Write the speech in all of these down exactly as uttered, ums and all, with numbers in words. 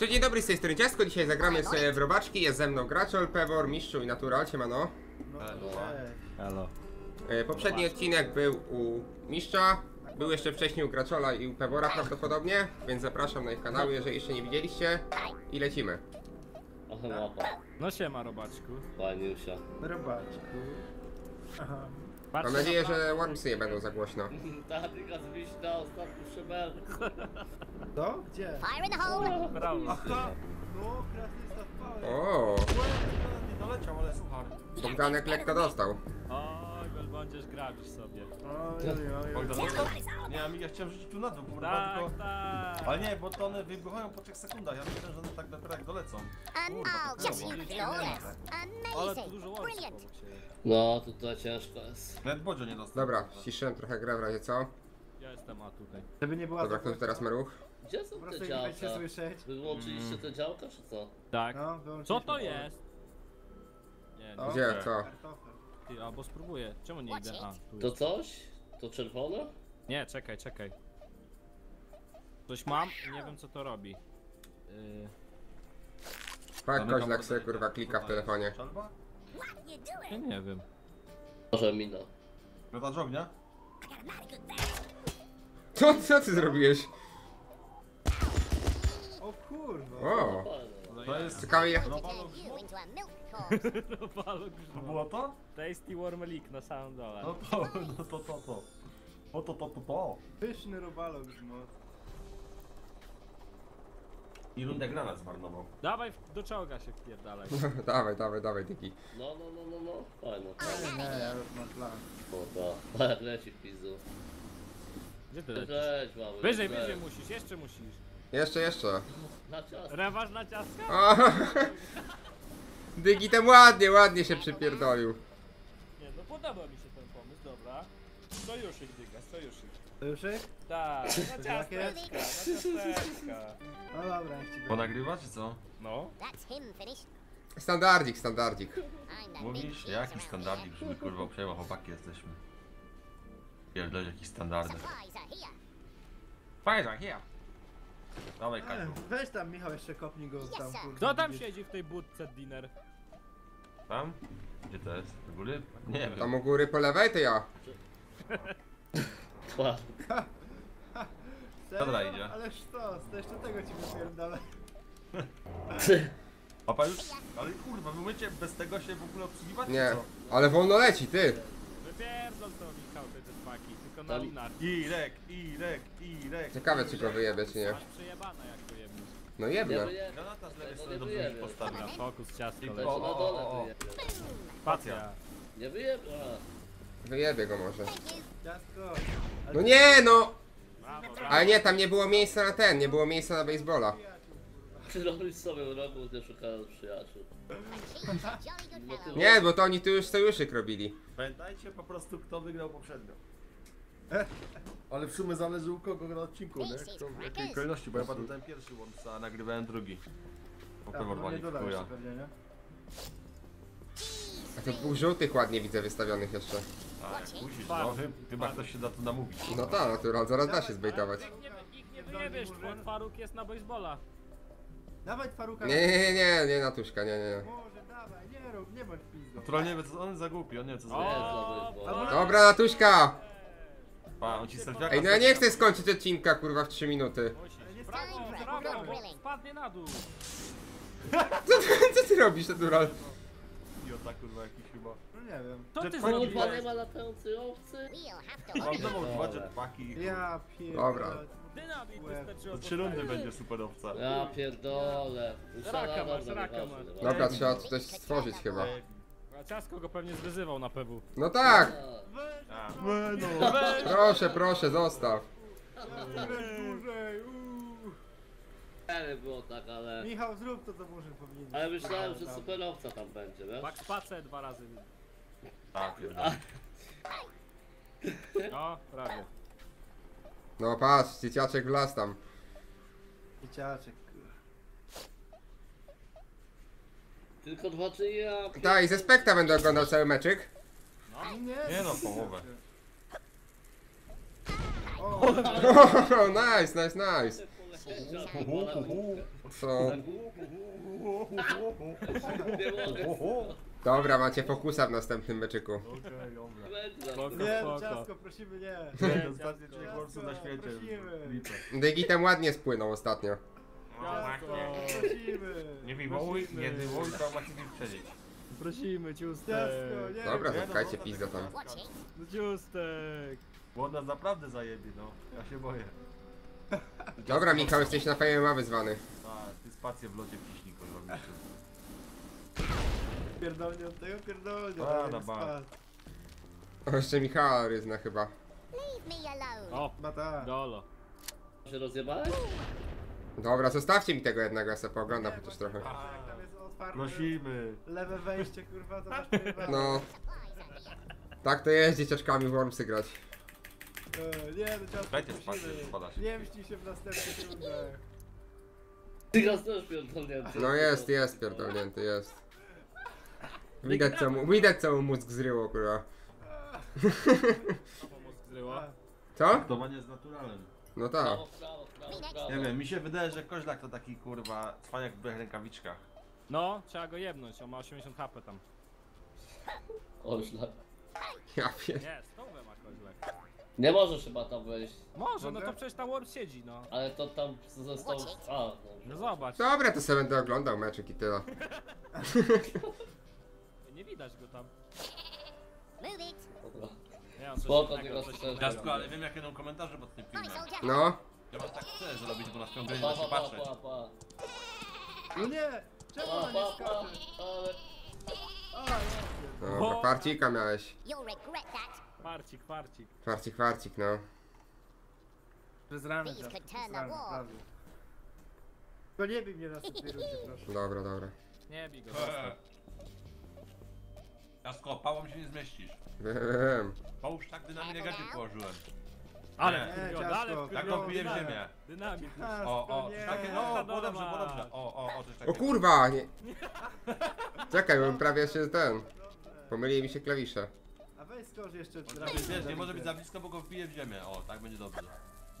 To dzień dobry, z tej strony Ciastko, dzisiaj zagramy sobie w robaczki, jest ze mną graczol, pewor, mistrzu i natural, siemano. Halo. Poprzedni odcinek był u mistrza, był jeszcze wcześniej u graczola i u pewora prawdopodobnie, więc zapraszam na ich kanały, jeżeli jeszcze nie widzieliście i lecimy. No siema robaczku. Paniusia. Robaczku. Aha. Mam nadzieję, że Wormsy nie będą za głośno. Ta Dygas na ostatni szybel. Co? Gdzie? Fire in the hole! Aha! No, kreatywista wpałem. Ooo! Nie doleciał, ale słuchaj. Bogdanek lekko dostał. Oj, Belmondziesz grabisz sobie. Oj, nie, ja chciałem rzucić tu na dół, kurwa, tylko... Ale nie, bo to one wybuchają po trzech sekundach. Ja myślę, że one tak dopiero jak dolecą. Ale to dużo łatwo. No, to to ciężko jest. Nawet Bodzio nie dostał. Dobra, ściszyłem trochę grę w razie co? Ja jestem, a tutaj. Żeby nie była. Dobra, kto teraz ma ruch? Gdzie są te działka? Wyłączyliście te działka, czy co? Tak. Co to jest? Nie, nie. Gdzie, co? Ty, albo spróbuję. Czemu nie idę? A, tu to coś? To czerwone? Nie, czekaj, czekaj. Coś mam i nie wiem co to robi. Yy... Fak, koźlak sobie kurwa klika w telefonie. Ja nie wiem. Może mina. Miotacz ognia? Co, co ty zrobiłeś? O kurwa. O. To jest ciekawe jak... To było to? Tasty warm leak na samym dole. No to, no to, to, to. O to, to, to, to. Pyszny robalok grzmot. I rundę granat zmarnował. Dawaj, do czołga się wpierdalaj. Dawaj, dawaj, dawaj, tyki. No, no, no, no, no. Fajno, fajno. Nie, ja już mam plan. O tak, leci w pizdu. Gdzie ty lecisz? Leć, mamy, wyżej, leć. Wyżej musisz, jeszcze musisz. Jeszcze, jeszcze. Na ciastka. Reważ na ciastka? Dygi tam ładnie, ładnie się przypierdolił. Nie, no podoba mi się ten pomysł, dobra. Sojuszyk, Dygas, sojuszyk. Sojuszyk? Tak, na ciasteczka, na ciasteczka. No dobra, jak ci ponagrywa, czy co? No. Standardzik, standardzik. Mówisz, jaki standardzik, żeby kurwa przejmował, chłopaki jesteśmy. Pierdolę jakiś standardek. Fajna, here. Dawaj, Kasiu. Weź tam, Michał, jeszcze kopnij go tam, kurwa. Kto tam siedzi w tej budce, diner? Tam? Gdzie to jest? Do góry? Nie wiem. Tam u góry po lewej, to ja. Dobra, idzie. Ale sztos, to jeszcze tego ci wypierdolę. Opa już? Ale kurwa, wy mycie bez tego się w ogóle obsługiwać? Nie, ale wolno leci, ty. Wypierdol to, Michał, te despaki, tylko na linar. Irek, Irek, Irek. Ciekawe, czy go wyjebie, czy nie. Masz przejebane, jak go jebniesz. No jebnę. Granata z lewej strony do drzwi postawia. Fokus, ciastko leci. O, o, o. Pacja. Nie wyjebie. Wyjebie go może. No nie, no! Ale nie, tam nie było miejsca na ten, nie było miejsca na baseballa. Ty robisz sobie wrogu, gdzie szukają przyjaciół. Nie, bo to oni tu już sojuszyk robili. Pamiętajcie po prostu, kto wygrał poprzednio. Ale w sumie zależy u kogo na odcinku, nie? Kto, w jakiej kolejności, bo ja padłem pierwszy łąc, a nagrywałem drugi. Po pewnie ja. nie? A to dwóch żółtych ładnie widzę wystawionych jeszcze. Tak, musisz, no chyba ktoś się da to namówić. No tak, natural, zaraz da się zbejtować. Nikt nie wyjebiesz, bo Faruk jest na baseballa. Dawaj Faruka. Nie, nie, nie, nie, Natuśka, nie, nie. Może dawaj, nie rób, nie bądź pizdo. Natural nie wie co, on za głupi, on nie wie co zrobić. Dobra Natuśka! Pa, on ci serwiaka. Ej, no ja nie chcę skończyć odcinka, kurwa, w trzy minuty. Brawo, brawo, spadnie na dół. Co ty robisz, natural? Idiota, kurwa, jakiś chyba. No nie wiem. Co ty zrobisz? Kurwa, nie ma latający owcy? Mam znowu dwa jetpaki. Ja pierdolę. Dobra. Dynamit wystarczyło. Trzy rundy będzie super owca. Ja pierdolę. Raka masz, raka masz. Dobra, trzeba coś stworzyć chyba. Ciastko go pewnie zwyzywał na P W. No tak! Proszę, proszę, zostaw. Było tak, ale... Michał, zrób to, co może powinien. Ale myślałem, że super owca tam będzie, wiesz? Pak space dwa razy. Tak, pierdolę. No, prawie. No patrz, dzieciaczek w las tam. Dzieciaczek. Tylko dwa czy ja... Tak, i ze spekta będę oglądał cały meczyk. No, nie, nie no, połowę. O, nice, nice, nice. Co? Dobra, macie fokusa w następnym meczyku. Okej, dobra. Nie, Ciastko, prosimy, nie. Nie, to ostatnie trzech Wormsów na świecie. Dygi tam ładnie spłynął ostatnio. Ciastko, prosimy. Nie wywołuj, nie wywołuj, to macie mi przeżyć. Prosimy, Ciustek. Dobra, zatkajcie pizdę tam. Ciustek. Woda naprawdę zajebie, no. Ja się boję. Dobra, Michał, jesteś na F M A wyzwany. A, ty spację w locie wciśnij, kurwa. Pierdolnie od tego, pierdolnie. A, na bar. O, jeszcze Michała ryzna chyba. O, dolo. Się rozjebałeś? Dobra, zostawcie mi tego jednego, ja sobie pooglądam chociaż trochę. Prosimy. Lewe wejście, kurwa, to masz kurwa. No. Tak to jest, dzieciaczkami w Wormsy grać. Nie, to ciasto musimy. Nie mści się w następnym rundzie. Dygas też pierdolnięty. No jest, jest pierdolnięty, jest. Widać co mu, widać co mu mózg zryło, kurwa. Co? Zdowanie z naturalem. No tak. Nie wiem, mi się wydaje, że Koźlak to taki kurwa cwaniak w białych rękawiczkach. No, trzeba go jebnąć, on ma osiemdziesiąt HP tam. Koźlak. Ja pierd... Nie, stówę ma Koźlak. Nie możesz chyba tam wejść. Może, no to przecież tam Worm siedzi, no. Ale to tam został... A, no zobacz. Dobra, to sobie będę oglądał meczek i tyle. Nie widać go tam. Nie, on spoko, nie go szczerze. Ciastko, ale wiem jak jedną komentarze pod tym filmem. No. Ja was tak chcę zrobić, bo na wciągnięcie da się patrzeć. No nie! Czemu ona nie skacze? Dobra, parcika miałeś. Kwarcik, kwarcik. Kwarcik, kwarcik, no. Przez ramię, to nie bij mnie na następnej rundzie, proszę. Dobra, dobra. Nie bij go, proszę. Ja z kopałą się nie zmieścisz. Wiem. Połóż tak dynamit, gacie położyłem. Ale wkurwiony, ale wkurwiony. Tak to bije w ziemię. Dynamit. O, o, takie, no, było dobrze, było dobrze. O, o, o, coś takiego. O kurwa, nie. Czekaj, bo prawie się ten. Pomyliły mi się klawisze. A weź skorzy jeszcze drabinę. Wiesz, nie, nie może być za blisko, bo go wbije w ziemię. O, tak będzie dobrze.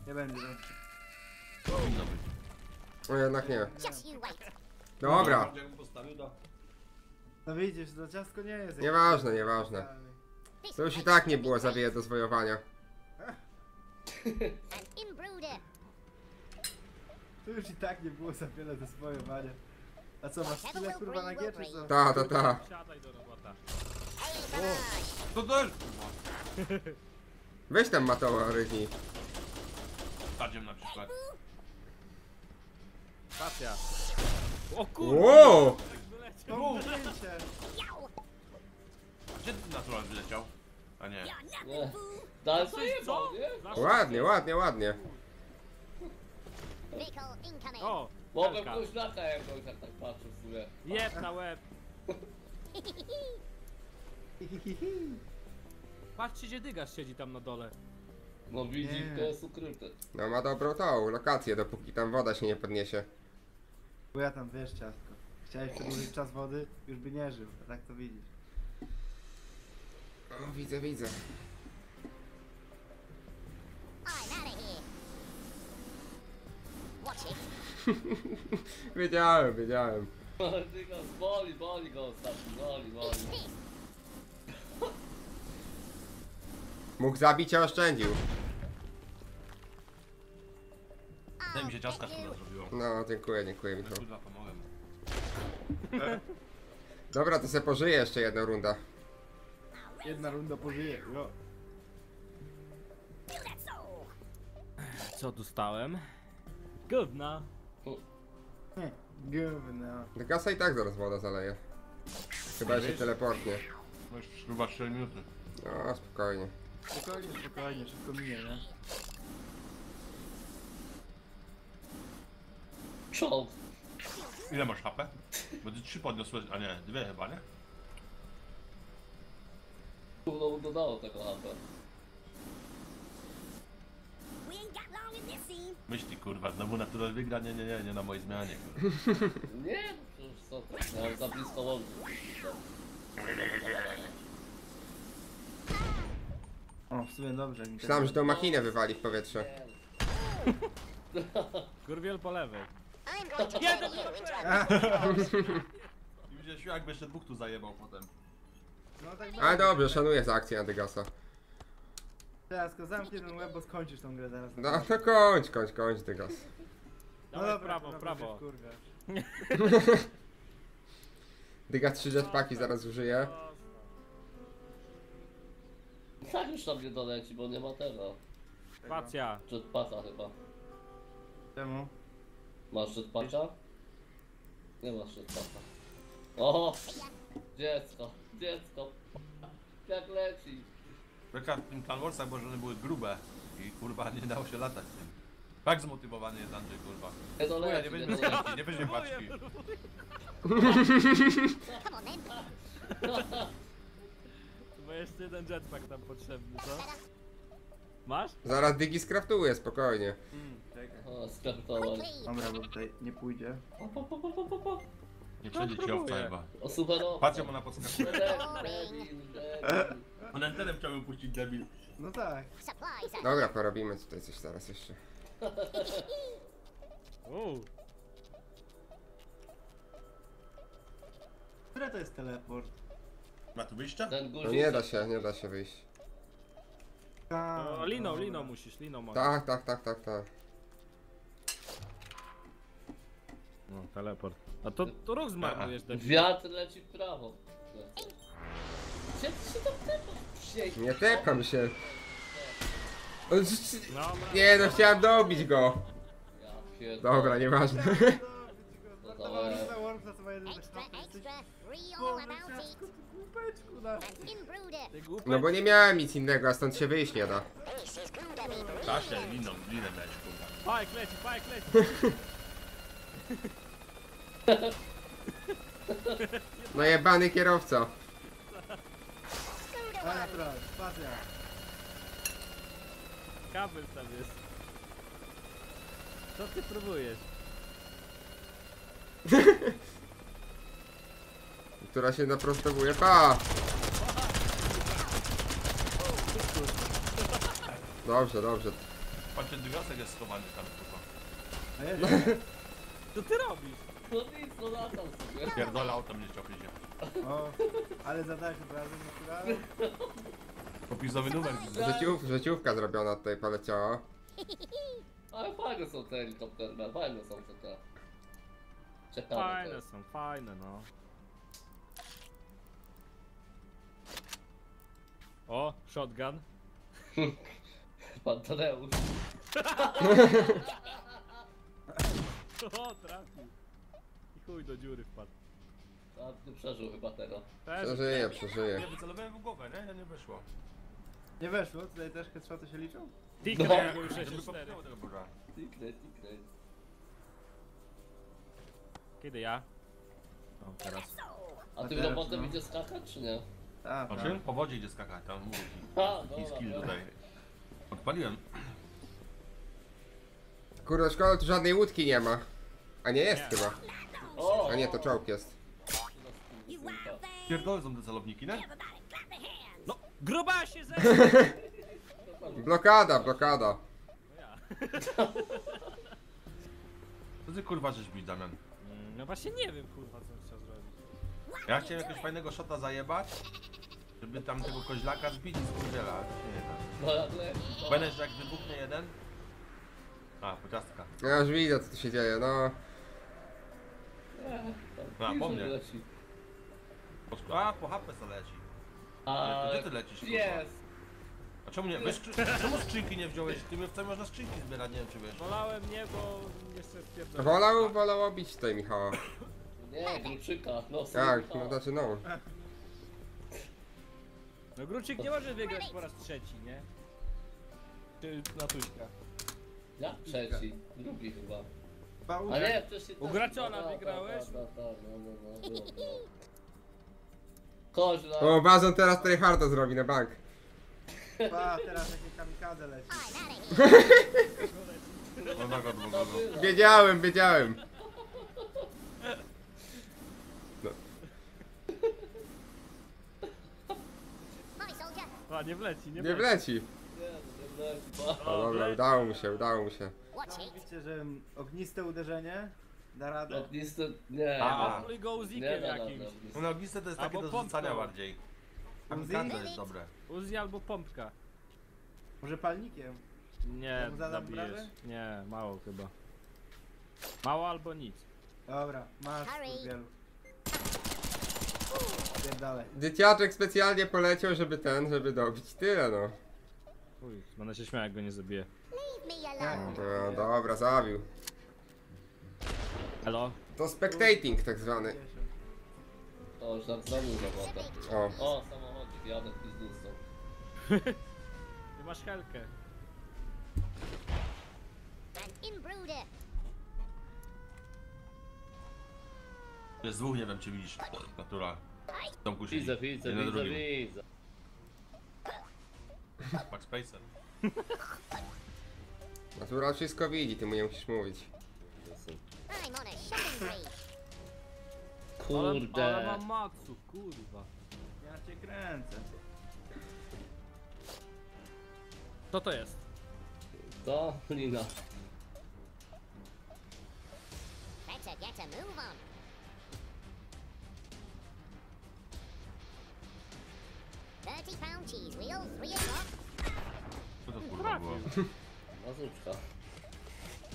Nie będzie dobrze. Powinno być. No jednak nie. Dobra. No widzisz, to ciastko nie jest. Nieważne, nieważne. To już i tak nie było zawieje do zwojowania. To już i tak nie było za wiele do zwojowania. A co, masz tyle kurwa na G, czy co? Ta, ta, ta. To też! Weź tam Matoła, rygnij. Stadziem na przykład. Stacja. O kurwa! Wow! To wylecie! Gdzie ty naturalnie wyleciał? A nie. nie. Dalszy co? Ładnie, ładnie, ładnie. O! Mogę pójść na to, jak tak patrzę w górę. Jeb na łeb! Patrzcie, gdzie Dygas siedzi tam na dole. No widzi, to jest ukryte. No ma dobrą tą lokację, dopóki tam woda się nie podniesie. Bo ja tam wiesz, ciastko. Chciałeś przedłużyć czas wody, już by nie żył, a tak to widzisz. O, widzę, widzę. Wiedziałem, wiedziałem. Dygas boli, boli go ostatnio, boli, boli. Mógł zabić, a oszczędził. Daj mi się ciastka szkoda zrobiło. No, dziękuję, dziękuję mi to. Dobra, to se pożyje jeszcze jedna runda. Jedna runda pożyje, no. Co dostałem? Gówna. Gówna. Gasa i tak zaraz woda zaleje. Chyba się teleportnie. Masz chyba trzy minuty. No, spokojnie. Spokojnie, spokojnie, szybko minie, nie? Czoł! Ile masz H P? Bo ty trzy podniosłeś, a nie, dwie chyba, nie? No, dodało tego H P. Myśli, kurwa, znowu natural wygra? Nie, nie, nie, nie na mojej zmianie, kurwa. Nie, no przecież co to, miałem za blisko łączy. O, w sumie dobrze. Myślałem, że tą machinę wywali w powietrze. Kurwiel po lewej. Jeden! Widzisz, jakby jeszcze dwóch tu zajebał potem. No, tak ale dobrze, szanuję za akcję na Dygasa. Teraz go zamknij ten łeb, bo skończysz tą grę zaraz. No to kończ, kończ, kończ Dygas. No dobra, prawo, prawo. Dygas trzy jetpaki zaraz użyje. Tak już tam nie doleci, bo nie ma tego. Spacja. Jetpaka chyba. Czemu? Masz jetpaka? Nie masz jetpaka. O! Dziecko, dziecko. Jak leci. Czeka w tym Clan Warsach, bo one były grube i kurwa nie dało się latać tym. Tak zmotywowany jest Andrzej, kurwa. Chuja, nie weźmie paczki, nie weźmie paczki. Bo jeszcze jeden jetpack tam potrzebny, co? Masz? Zaraz Dygi skraftuje, spokojnie. Hmm, czekaj. O, skraftować. Dobra, bo tutaj nie pójdzie. Po, po, po, po, po. Nie przejdzie ci owca chyba. Patrz, jak ona podskakuje. On antenem chciałbym puścić, debil. No tak. Dobra, porobimy tutaj coś zaraz jeszcze. Które to jest teleport? Ma tu wyjścia? No nie da się, nie da się wyjść. To Lino, Lino musisz, Lino ma. Tak, tak, tak, tak, tak. No, teleport. A to, to ruch zmarnujesz, debil. Wiatr leci w prawo. Gdzie ty się tam typasz? Nie tepam się. Nie no, chciałem dobić go. Dobra, nieważne. No bo nie miałem nic innego, a stąd się wyjść nie da. Patrzcie, liną, linę leci, kurwa. Pajk leci, pajk leci. No jebany kierowca. Kabel tam jest. Co ty próbujesz? Która się naprostowuje. Pa! Dobrze, dobrze. Patrzcie, Dygasek jest schowany tam chyba. Co ty robisz? No nic, no latał sobie. Pierdolę, auto mnie ciągnie. O, ale zadałeś od razu naturalnie. Popisowy numer. Życiówka, życiówka zrobiona tutaj poleciała. Ale fajne są te helikoptery, fajne są te te. Ciekawe fajne te. Są, fajne no. O, shotgun. Pan Tadeusz. O, trafił. I chuj do dziury wpadł. A ty przeżył chyba tego. Przeżyję, przeżyję. Ja wycelowałem w głowę, nie? Ja nie weszło. Nie weszło? Tutaj też chyba to się liczą? Tikle, bo już sześć cztery. Tikle, tikle. Kiedy ja? No, teraz. A tym robotem idzie skakać, czy nie? Tak, tak. O czym? Po wodzie idzie skakać, tam mówi. A, dobra, skill tutaj. Odpaliłem. Kurde, szkoda, tu żadnej łódki nie ma. A nie jest chyba. A nie, to czołg jest. Pierdolę są te celowniki, nie? No, gruba się ze. Blokada, blokada. Co ty kurwa żeś bić, Damian? No właśnie nie wiem kurwa co bym chciał zrobić. Ja chciałem jakiegoś fajnego szota zajebać, żeby tam tego koźlaka zbić z Turwiela, ale to się nie da. Będę, że jak wybuchnie jeden. A, pociastka. Ja już widzę co tu się dzieje, no. A, po mnie. A, po H P leci. A, gdzie ty lecisz? Jest. A czemu nie? Weź, czemu skrzynki nie wziąłeś? Ty my w co można skrzynki zbierać, nie wiem czy wiesz. Wolałem nie, bo jeszcze stwierdzałem. Wolał, wolał bić tutaj Michała. Nie, Gruczyka, no tak, no znaczy no. No Gruczyk nie może wygrać po raz trzeci, nie? Czy Natuśka? Ja? Trzeci, drugi chyba. A nie, przecież u Graczola wygrałeś? Tak, tak, no, no, no. Koźla. O, Bazon teraz tutaj harda zrobi na bank. Ba, teraz jakieś kamikadze leci. Wiedziałem, wiedziałem. No. A, nie wleci, nie wleci. Nie wleci. O, dobra, udało mu się, udało mu się. Widzicie, że ogniste uderzenie. Da radę? Ogniste... nie. A, nie, go uzikiem jakimś. No, ogniste to jest takie do zrzucania bardziej. Uzi? Jest dobre. Uzi albo pompka. Może palnikiem? Nie, zabijesz. Nie, mało chyba. Mało albo nic. Dobra, masz wielu. Dalej. Dzieciaczek specjalnie poleciał, żeby ten, żeby dobić. Tyle no. Uj, będę się śmiał, jak go nie zabije. No, dobra, zabił. Halo? To spectating tak zwany. O, już tam znowu robota. O, o samochodzik, jadę z pizdusą. Ty masz helkę. Jest dwóch, nie wiem czy widzisz, Natura. Tomku siedzi. Widzę, widzę, widzę, widzę. Patrz Spacer. Natura wszystko widzi, ty mu nie musisz mówić. Kurde. Ale mam maksu, kurwa. Ja cię kręcę. Co to jest? To Lino. Co to kurwa było? Bazuczka.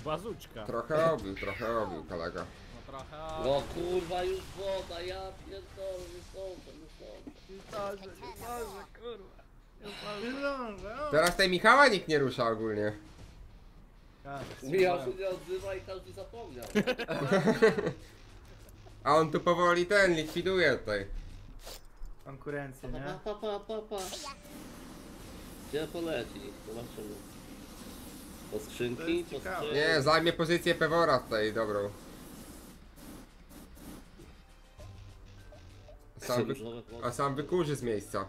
Bazuczka. Trochę obił, trochę obił kolega. No trochę. No kurwa już woda, ja pierdolę, nie sądzę, nie sądzę. Nie sądzę, nie sądzę, kurwa. Nie sądzę, o. Teraz tej Michała nikt nie rusza ogólnie. Michał się nie odzywa i każdy zapomniał. A on tu powoli ten likwiduje tutaj. Konkurencję, nie? Pa, pa, pa, pa, pa. Gdzie poleci? Zobaczymy. Po skrzynki? Po skrzynki. Nie, zajmie pozycję pewora tutaj, dobrą. Sam wy... A sam wykurzy z miejsca.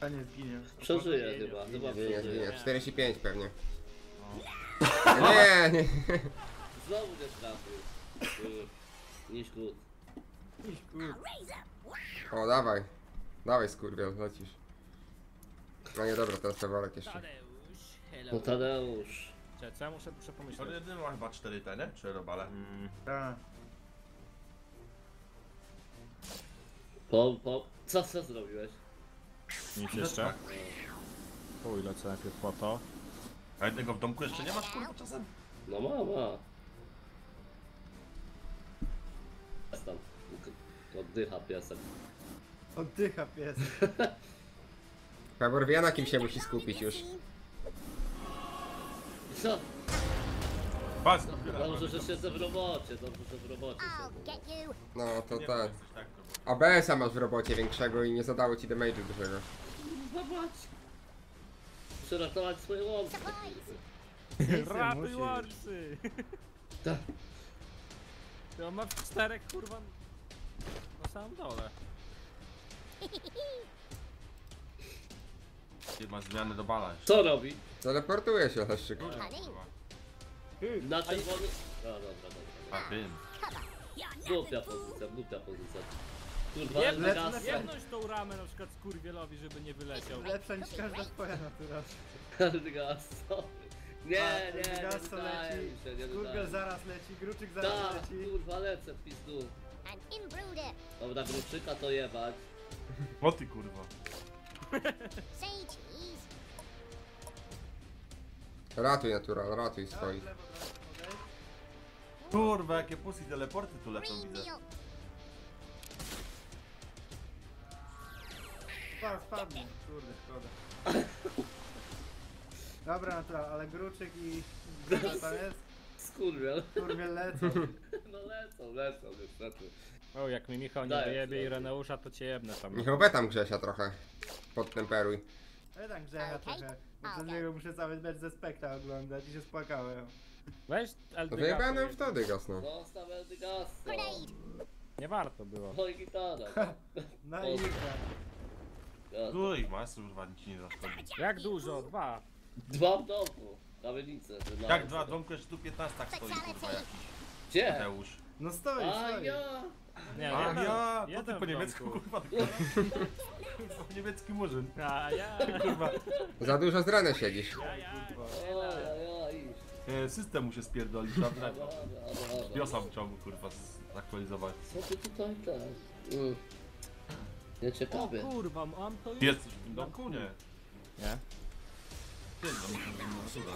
A nie zginie. Przeżyje chyba, chyba przeżyje. czterdzieści pięć pewnie. No. Nie, nie. Znowu też trafił. Niż krót. Niż krót. O, dawaj. Dawaj skurwiel, lecisz. No nie, dobra, teraz peworek jeszcze. Tadeusz, hello. No Tadeusz. Cze, co ja muszę, muszę pomyśleć? To jedyny ma chyba cztery te, nie? Czy robale? Mm. Tak. Po, po, co, co zrobiłeś? Nic jeszcze. Uj, lecę najpierw po to. A jednego w domku jeszcze nie masz, kurwa, czasem? No ma, ma. Tam oddycha piesem. Oddycha piesem. Pewor wie, na kim się musi skupić już. Co? Patrz, dobrze, że siedzę w robocie, dobrze, że w robocie. No to tak. A B S-a masz w robocie większego i nie zadało ci damage'u dużego. Zobacz. Muszę ratować swoje łące. Ratuj łący. Tak. Ja mam czterech kurwa na samym dole. Ty masz zmiany do bala. Co robi? Teleportuje się też szybko. Na czerwony. No dobra, dobra. A tym. Głupia pozycja, głupia pozycja. Kurwa, jedność tą ramę na przykład skurwielowi, żeby nie wyleciał. Lepsza niż każda twoja natura. Dygas, nie, nie, Dygas leci, skurwiel zaraz leci, Gruczyk zaraz da, leci. Tak, kurwa lecę w pizdu. Dobra, Gruczyka to jebać. O ty kurwa. Ratuj Natural, ratuj stoi. Kurwa, jakie pusy teleporty tu lecą widzę. Spadł, spadł, kurde, szkoda. Dobra Natural, ale Gruczyk i... tam jest? Skurwiel. Skurwiel lecą. No lecą, lecą, niestety. O, jak mi Michał nie dojebie Ireneusza, to cię jebnę tam. Michał, tam Grzesia trochę. Podtemperuj. Ale tak Grzesia trochę. Przez niego muszę cały mecz ze spektra oglądać i się spłakałem. Weź Eldy. Wyjebałem wtedy gasną. Zostaw Eldy gasną. Nie warto było. No i gitara. No i gitara. Uj, masz kurwa, nic nie zaszkodzi. Jak dużo? Dwa. Dwa w domku. Na wylice. Jak dwa w domku, jeszcze tu piętnaście tak stoi kurwa jakiś. Gdzie? Mateusz. No stoi, stoi. A ja. Nie, nie, nie. A ty po niemiecku kurwa. Kurwa, niemiecki murzyn. A ja, kurwa. Za dużo z rana siedzisz. Ja, ja, ja, system mu się spierdolił, prawda? Wiosam chciałbym, kurwa, zaktualizować. Co ty tutaj tak? Mm. Nie ciekawie. O kurwa, mam to już. Jesteś w tym domku, nie? Nie?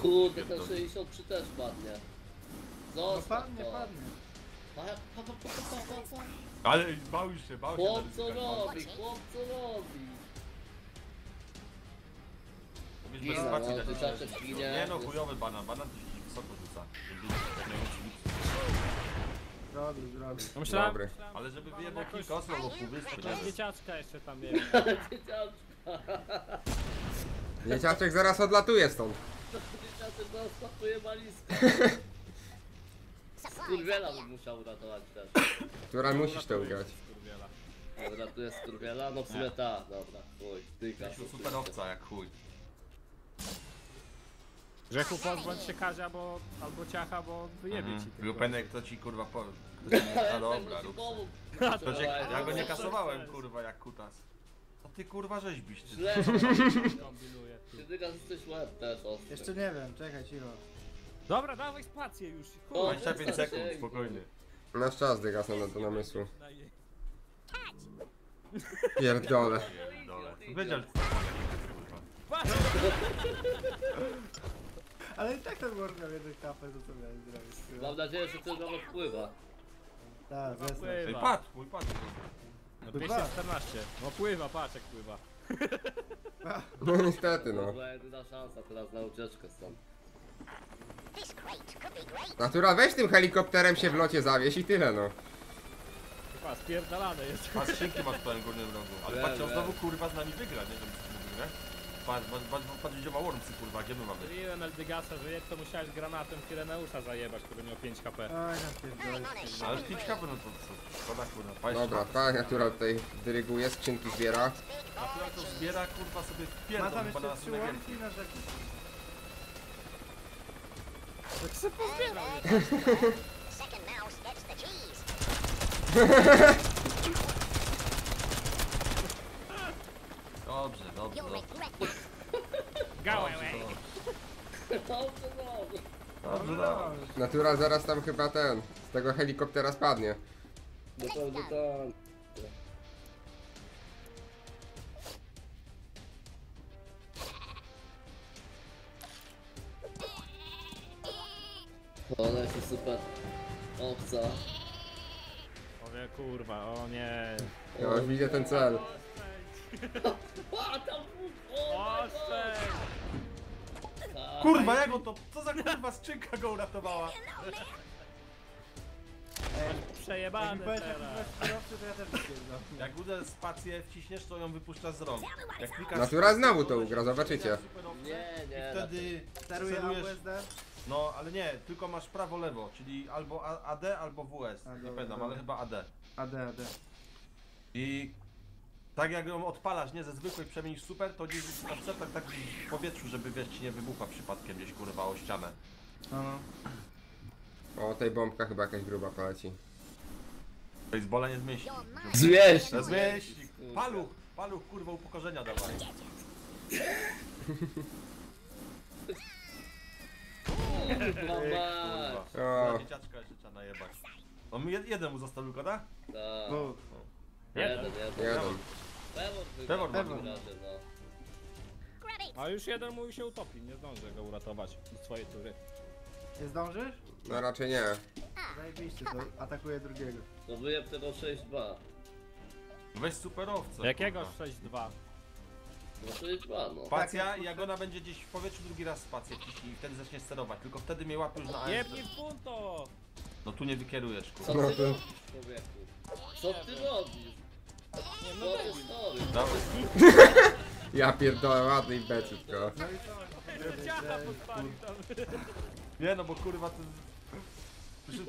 Kurde, ten sześćdziesiąt trzy też padnie. Zostaw no, padnie, to. Padnie. Ale bał się, bał się. Chłop co robi, chłop co robi. Gina, bez spacji, no, tak się ginie. Nie no, chujowy banan, banan to się wysoko rzuca. Dobry, dobry. Myślałem, ale żeby wyjebał kilka osób albo pół wyspy. Dzieciaczka jeszcze tam jest. Dzieciaczka. Jeciaszek zaraz odlatuje stąd. Jeciaszek zaraz odlatuje walizkę. Turwiela bym musiał uratować też. Która musisz to ugrać. Odratuje z Turwiela? No w sumie ta, dobra, chuj, dyga. Jesteś superowca jak chuj. Grzechu, pozbądź się Kazia, bo... albo Ciacha, bo wyjebie ci tego. Lupenek, kto ci kurwa po... A dobra, rób. Ja go nie kasowałem kurwa jak kutas. A ty kurwa rzeźbisz, ty. Źle, kombinuję. Ty dygas jesteś łeb też ostry. Jeszcze nie wiem, czekaj, cicho. Dobra, dawaj spację już. dwadzieścia pięć sekund, spokojnie. Nasz czas dygas na to namysłu. Pierdolę. Pierdolę. Ale i tak ten Morgam jednej kapę, to co miałeś zrobić. Mam nadzieję, że to nawet wpływa. Tak, wesna. Patrz, mój patrz. No dwieście czternaście. No pływa, patrz jak pływa. No niestety no. To była jedyna szansa teraz na ucieczkę stąd. Natura, weź tym helikopterem się w locie zawieź i tyle no. Chyba spierdalane jest. Patrz, szynki masz w pełnym górnym rogu. Ale patrz, on znowu kurwa z nami wygra, nie? Patrz, patrz, patrz, gdzie ma Wormsy kurwa, gdzie my mamy? Zryłem Eldygasa, że jak to musiałeś granatem Ireneusza zajebać, który miał pięć HP. Aj, na ale pięć HP no to co? Szkoda kurwa, fajnie. Dobra, ta natura tutaj dyryguje, skrzynki zbiera. Natura to zbiera kurwa sobie pierdol. Ma tam jeszcze trzy Wormsy na rzeki. Tak se pozbierał. Dobrze, dobrze, dobrze. Gałę, dobrze, dobrze, dobrze. Natura zaraz tam chyba ten, z tego helikoptera spadnie. No to, no to... O, leci super. Owca. O nie, kurwa, o nie. Ja już widzę ten cel. Kurwa, jak on to... Co za kurwa skrzynka go uratowała? Przejebane teraz. Jak uda spację wciśniesz, to ją wypuszcza z rąk. Natura znowu to ugra, zobaczycie. Nie, nie. I wtedy sterujesz... No, ale nie, tylko masz prawo-lewo, czyli albo A D, albo W S. Nie pamiętam, ale chyba A D. A D, A D. I... Tak jak ją odpalasz, nie, ze zwykłej przemienisz super, to nie zyskasz tak, tak w powietrzu, żeby wiesz, ci nie wybucha przypadkiem gdzieś kurwa o ścianę. No. O, tej bombka chyba jakaś gruba poleci. Baseballa nie zmieści. Zmieści! No, zmieści! Paluch! Paluch kurwa upokorzenia dawaj. Kurwa. Kurwa. Dzieciaczka jeszcze trzeba najebać. On jeden mu został tylko, tak? Tak. Jeden, jeden. Pewor był no. A już jeden mój się utopi, nie zdążę go uratować z twojej tury. Nie zdążysz? No raczej nie. Zajebiście, to atakuje drugiego. To wyjeb tego sześć dwa. Weź superowca. Jakiego sześć dwa? No sześć dwa no. Spacja i jak ona będzie gdzieś w powietrzu drugi raz spację i wtedy zacznie sterować, tylko wtedy mnie łapiesz na A S. Jebnij w punto! No tu nie wykierujesz kurwa. Co ty robisz człowieku? Co ty robisz? Nie no dawaj. Ja pierdolę ładny imbecyl tylko. Nie no bo kurwa to...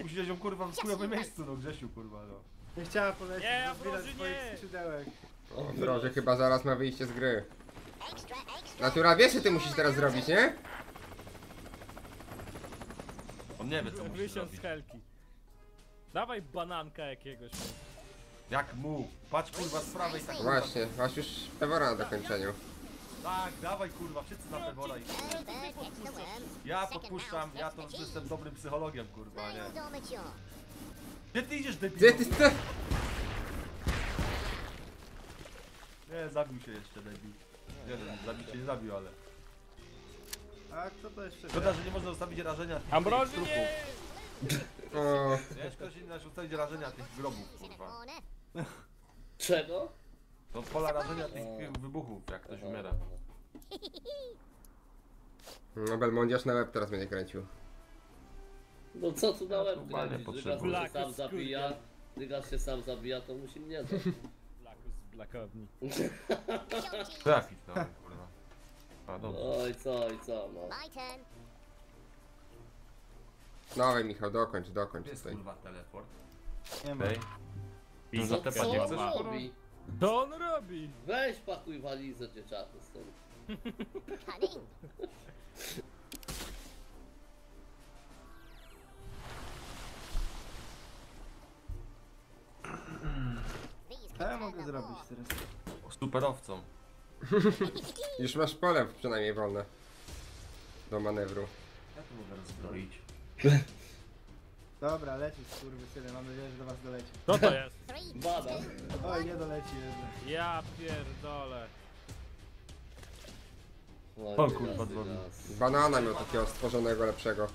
Musisz ją kurwa w chujowe miejscu no Grzesiu kurwa no. Nie chciałem polecić zbierać swoich skrzydełek. O droże chyba zaraz ma wyjście z gry. Natura wiesz co ty musisz teraz zrobić nie? On nie wie co musisz zrobić. Dawaj bananka jakiegoś. Jak mu? Patrz kurwa z prawej tak. Właśnie, właśnie już pewora na dokończeniu. Tak, dawaj kurwa, wszyscy na pewora i ja podpuszczam, ja to już jestem dobrym psychologiem kurwa, nie? Gdzie ty idziesz, debil? Gdzie ty ty? Nie, zabił się jeszcze debil. Nie, zabił się nie zabił, ale... A kto to jeszcze? Szkoda, że nie można zostawić rażenia tych, tych trupów. O. Nie, szkoda, że nie można zostawić rażenia tych grobów, kurwa. Czego? To pola rażenia tych wybuchów, jak ktoś umiera. No Belmondi aż na łeb teraz będzie kręcił. No co tu na łeb kręcić? Dygas się sam zabija, Dygas się sam zabija, to musi mnie zabić. Blakowni. Trafić no, kurwa. A, oj co, oj co, no. Dawaj Michał, dokończ, dokończ jest tutaj. Kurwa teleport. Nie ma. No za te panie chcesz robi? To on robi! Weź pakuj walizę dzieciaku stąd. Co ja mogę zrobić teraz? Superowcą. Już masz pole przynajmniej wolne do manewru. Ja to mogę rozbroić. Dobra, lecisz skurwysyny, mam nadzieję, że do was doleci. Co to jest? Badam. Oj, nie doleci jednak. Ja pierdolę. O kurwa drogi. Banana miał takiego stworzonego lepszego.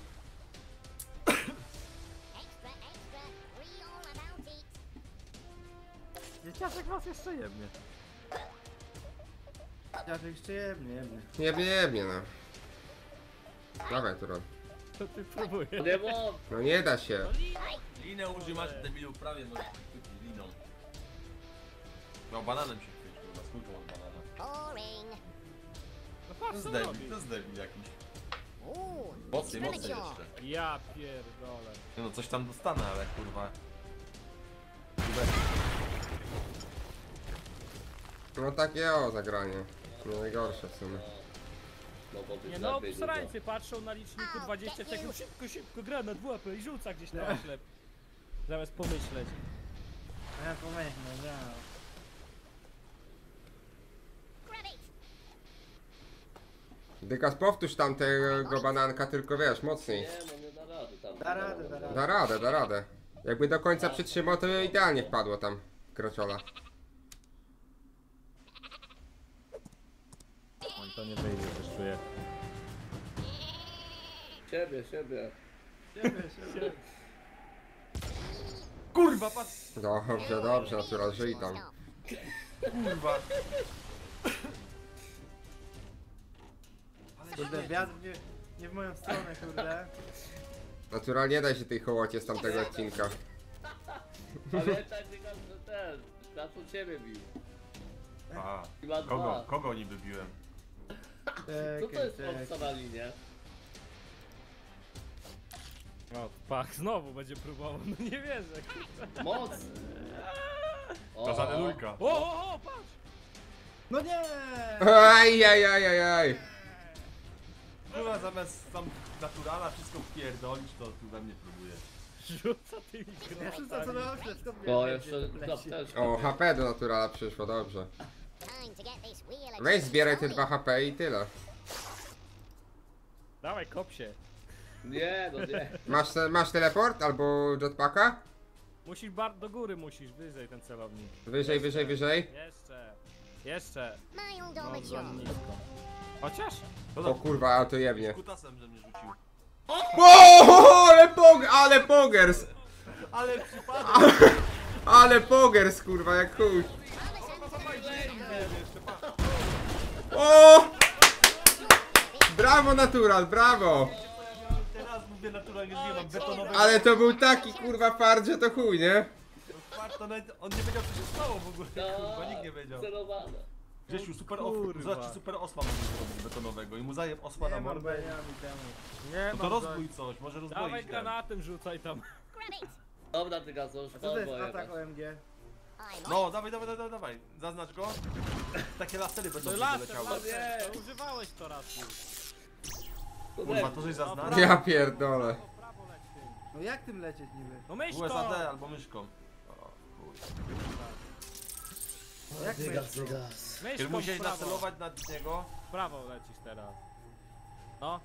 Jeciaszek was jeszcze jebnie. Jeciaszek jeszcze jebnie, jebnie. Jebnie, jebnie no. Dawaj tu rob. To ty próbujesz. No nie da się. Linę używasz debilu prawie, no liną. No bananem się chwycił, na skórką od banana. No patrz co robi. To jest debil jakiś. Mocniej, mocniej jeszcze. Ja pierdolę. No coś tam dostanę, ale kurwa. No takie o zagranie, no najgorsze w sumie. Nie no, srańcy patrzą na liczniku dwadzieścia sekund, szybko, szybko, granat w łapę i rzuca gdzieś na oślep. Zamiast pomyśleć. A ja pomyślę, że... Dygas, powtórz tam tego bananka, tylko wiesz, mocniej. Da radę, da radę. Da radę, da radę. Jakby do końca przytrzymał, to idealnie wpadło tam graczola. To nie wyjdzie, też czuję. Siebie, siebie. Siebie, siebie. Kurwa, patrz! Dobrze, dobrze, Natural, żyj tam. Kurwa. Kurde, wiatr nie, nie w moją stronę, kurde. Natural, nie daj się tej hołocie z tamtego odcinka. Pamiętaj, że ten, Natural ciebie bił. Aha, kogo, kogo niby biłem? Co to jest obca na linię? O, pach, znowu będzie próbował, no nie wierzę. Moc! To zanelujka. O, o, o, patrz! No nie! Aj, aj, aj, aj, aj. Kurwa, zamiast tam Naturala wszystko wpierdolić, to tu we mnie próbuje. Rzuca tymi grotami. Rzuca co na ośle, skąd mnie. O, H P do Naturala przyszło, dobrze. Weź zbieraj te dwa H P i tyle. Dawaj kop się. Nie, no nie. Masz, te, masz teleport albo jetpacka? Musisz bar do góry, musisz wyżej ten celownik. Wyżej, jeszcze, wyżej, wyżej. Jeszcze, jeszcze. No, nisko. Chociaż? O kurwa, ale to jebnie. Kutasem ze mnie rzucił. O, ale poger, ale pogers. Ale przypadek. Ale, ale pogers kurwa, jak chuj. O! Brawo Natural, brawo! Teraz mówię naturalnie, nie mam betonowe. Ale to był taki kurwa fart, że to chuj, nie? Fart, on nie wiedział co się stało w ogóle, kurwa, nikt nie wiedział. Grzesiu, super osła, zobaczcie, super osła może zrobić betonowego i mu zajeb osła na mordę. No to rozbój coś, może rozbój. Dawaj granatem rzucaj tam. Dobra ty gazo, już to jest atak O M G. No, dawaj, dawaj, dawaj, dawaj, zaznacz go. Takie lasery będą leciały. To używałeś to raz już. Kurwa, to żeś zaznaczył? Ja pierdolę. No jak tym lecieć niby? No myszką! U S A D albo myszką. O, No jak Dygas, Dygas. Myszką musiałeś nacelować na niego. W prawo lecisz teraz. No.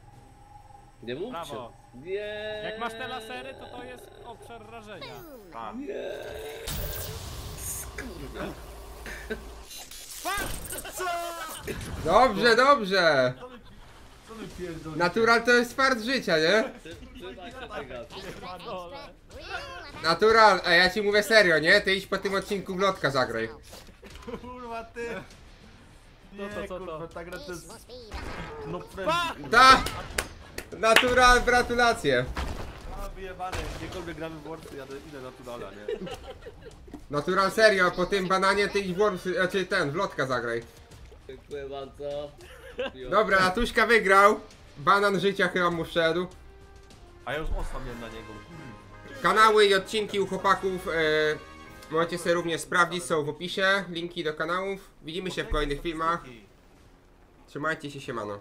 Nie mówcie. Nie. Jak masz te lasery, to to jest obszar rażenia. Tak. Nie. Skurwa. Co? Dobrze, dobrze. Natural to jest fart życia, nie? Natural, a ja ci mówię serio, nie? Ty idź po tym odcinku Glotka zagraj. Kurwa ty. Nie, to, to, to. Kurwa, ta gra to jest... No da! Natural, gratulacje. A wyjebane, gdziekolwiek gramy w Wormsy, ja idę Naturala, nie? Natural serio, po tym bananie ty idź w Wormsy, a czy ten, w Lotka zagraj. Dziękuję bardzo. Dobra, Natuśka wygrał. Banan życia chyba mu wszedł. A ja już osłamiłem na niego. Kanały i odcinki u chłopaków e, możecie sobie również sprawdzić, są w opisie. Linki do kanałów. Widzimy się w kolejnych filmach. Trzymajcie się, siemano.